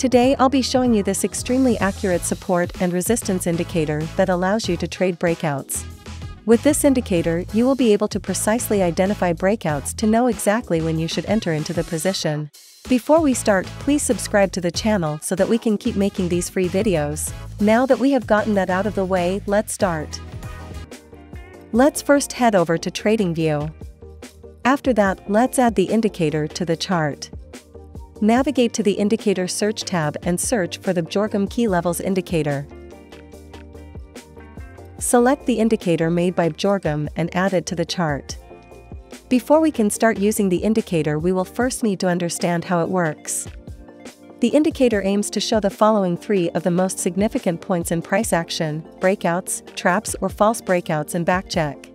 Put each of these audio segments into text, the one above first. Today I'll be showing you this extremely accurate support and resistance indicator that allows you to trade breakouts. With this indicator, you will be able to precisely identify breakouts to know exactly when you should enter into the position. Before we start, please subscribe to the channel so that we can keep making these free videos. Now that we have gotten that out of the way, let's start. Let's first head over to TradingView. After that, let's add the indicator to the chart. Navigate to the Indicator Search tab and search for the Bjorgum Key Levels Indicator. Select the indicator made by Bjorgum and add it to the chart. Before we can start using the indicator, we will first need to understand how it works. The indicator aims to show the following three of the most significant points in price action: breakouts, traps or false breakouts, and backcheck.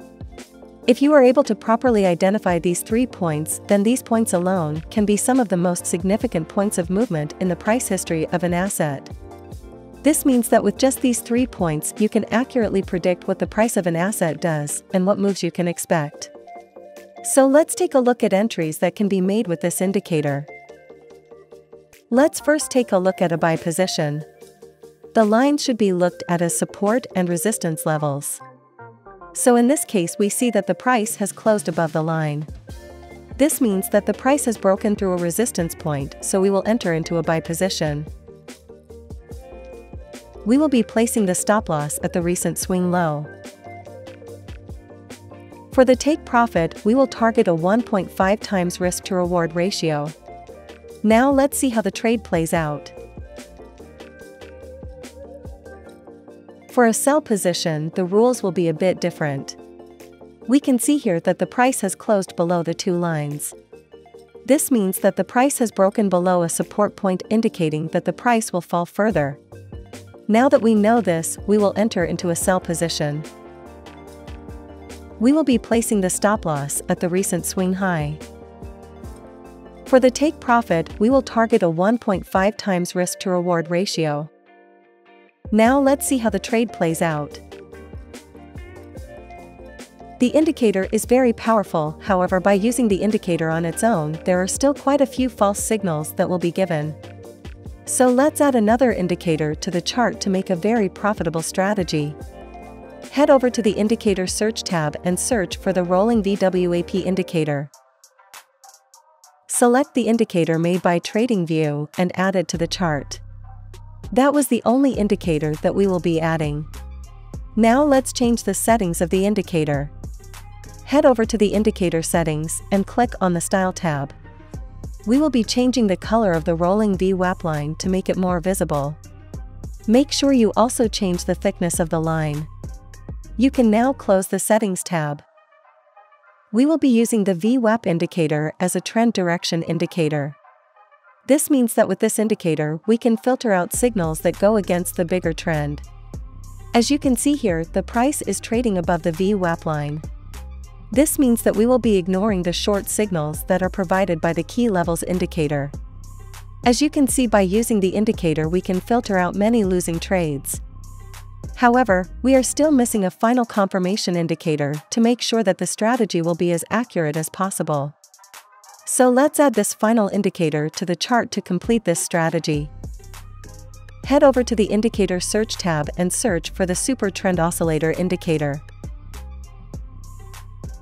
If you are able to properly identify these 3 points, then these points alone can be some of the most significant points of movement in the price history of an asset. This means that with just these 3 points, you can accurately predict what the price of an asset does and what moves you can expect. So let's take a look at entries that can be made with this indicator. Let's first take a look at a buy position. The lines should be looked at as support and resistance levels. So in this case, we see that the price has closed above the line. This means that the price has broken through a resistance point, so we will enter into a buy position. We will be placing the stop loss at the recent swing low. For the take profit, we will target a 1.5 times risk to reward ratio. Now let's see how the trade plays out. For a sell position, the rules will be a bit different. We can see here that the price has closed below the two lines. This means that the price has broken below a support point, indicating that the price will fall further. Now that we know this, we will enter into a sell position. We will be placing the stop loss at the recent swing high. For the take profit, we will target a 1.5 times risk to reward ratio. Now let's see how the trade plays out. The indicator is very powerful, however, by using the indicator on its own, there are still quite a few false signals that will be given. So let's add another indicator to the chart to make a very profitable strategy. Head over to the Indicator Search tab and search for the rolling VWAP indicator. Select the indicator made by TradingView and add it to the chart. That was the only indicator that we will be adding. Now let's change the settings of the indicator. Head over to the indicator settings and click on the Style tab. We will be changing the color of the rolling VWAP line to make it more visible. Make sure you also change the thickness of the line. You can now close the settings tab. We will be using the VWAP indicator as a trend direction indicator. This means that with this indicator, we can filter out signals that go against the bigger trend. As you can see here, the price is trading above the VWAP line. This means that we will be ignoring the short signals that are provided by the key levels indicator. As you can see, by using the indicator, we can filter out many losing trades. However, we are still missing a final confirmation indicator to make sure that the strategy will be as accurate as possible. So let's add this final indicator to the chart to complete this strategy. Head over to the Indicator Search tab and search for the SuperTrend Oscillator indicator.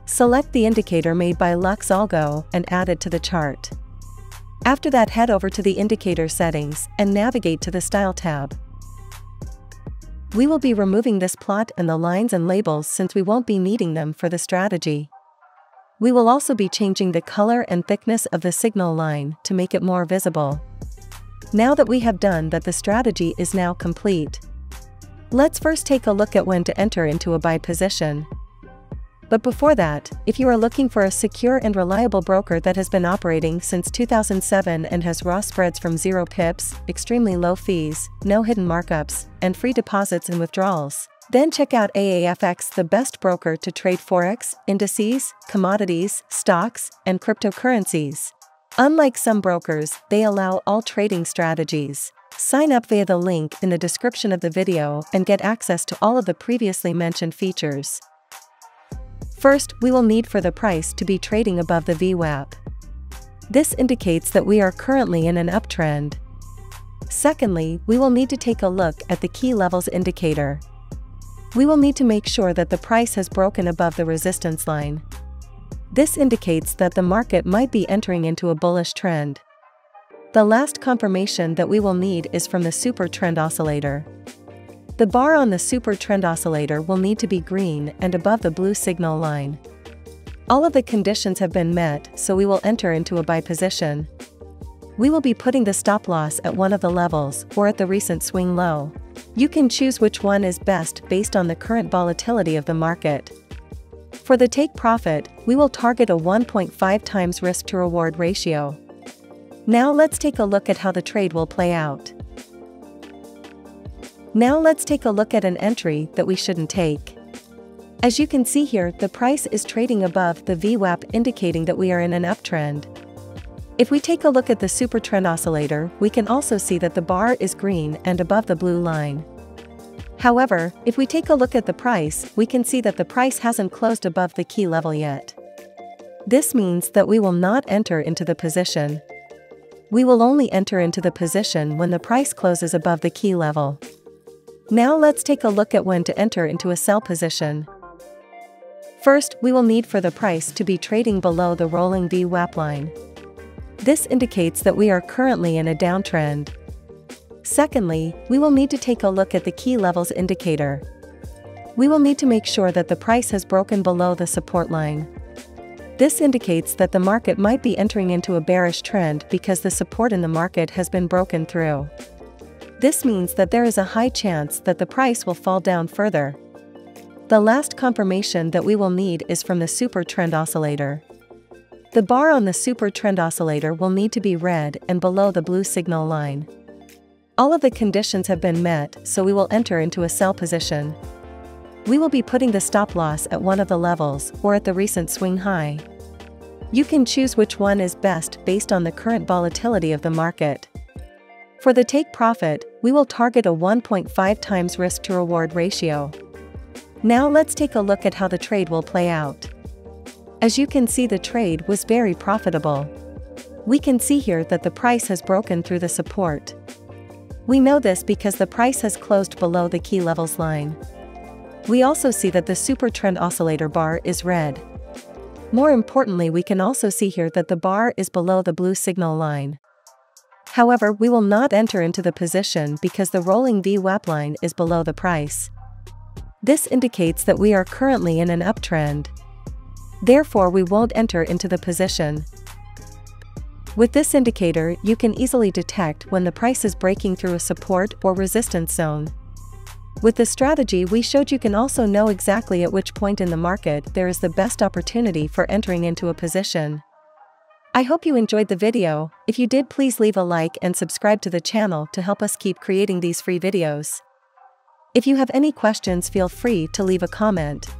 Select the indicator made by LuxAlgo and add it to the chart. After that, head over to the indicator settings and navigate to the Style tab. We will be removing this plot and the lines and labels since we won't be needing them for the strategy. We will also be changing the color and thickness of the signal line to make it more visible. Now that we have done that, the strategy is now complete. Let's first take a look at when to enter into a buy position. But before that, if you are looking for a secure and reliable broker that has been operating since 2007 and has raw spreads from 0 pips, extremely low fees, no hidden markups, and free deposits and withdrawals, then check out AAFX, the best broker to trade forex, indices, commodities, stocks, and cryptocurrencies. Unlike some brokers, they allow all trading strategies. Sign up via the link in the description of the video and get access to all of the previously mentioned features. First, we will need for the price to be trading above the VWAP. This indicates that we are currently in an uptrend. Secondly, we will need to take a look at the Key Levels Indicator. We will need to make sure that the price has broken above the resistance line. This indicates that the market might be entering into a bullish trend. The last confirmation that we will need is from the SuperTrend Oscillator. The bar on the SuperTrend Oscillator will need to be green and above the blue signal line. All of the conditions have been met, so we will enter into a buy position. We will be putting the stop loss at one of the levels or at the recent swing low. You can choose which one is best based on the current volatility of the market. For the take profit, we will target a 1.5 times risk to reward ratio. Now let's take a look at how the trade will play out. Now let's take a look at an entry that we shouldn't take. As you can see here, the price is trading above the VWAP, indicating that we are in an uptrend. If we take a look at the SuperTrend Oscillator, we can also see that the bar is green and above the blue line. However, if we take a look at the price, we can see that the price hasn't closed above the key level yet. This means that we will not enter into the position. We will only enter into the position when the price closes above the key level. Now let's take a look at when to enter into a sell position. First, we will need for the price to be trading below the rolling VWAP line. This indicates that we are currently in a downtrend. Secondly, we will need to take a look at the Key Levels Indicator. We will need to make sure that the price has broken below the support line. This indicates that the market might be entering into a bearish trend because the support in the market has been broken through. This means that there is a high chance that the price will fall down further. The last confirmation that we will need is from the SuperTrend Oscillator. The bar on the SuperTrend Oscillator will need to be red and below the blue signal line. All of the conditions have been met, so we will enter into a sell position. We will be putting the stop loss at one of the levels or at the recent swing high. You can choose which one is best based on the current volatility of the market. For the take profit, we will target a 1.5 times risk to reward ratio. Now let's take a look at how the trade will play out. As you can see, the trade was very profitable. We can see here that the price has broken through the support. We know this because the price has closed below the key levels line. We also see that the SuperTrend Oscillator bar is red. More importantly, we can also see here that the bar is below the blue signal line. However, we will not enter into the position because the rolling VWAP line is below the price. This indicates that we are currently in an uptrend. Therefore, we won't enter into the position. With this indicator, you can easily detect when the price is breaking through a support or resistance zone. With the strategy we showed, you can also know exactly at which point in the market there is the best opportunity for entering into a position. I hope you enjoyed the video. If you did, please leave a like and subscribe to the channel to help us keep creating these free videos. If you have any questions, feel free to leave a comment.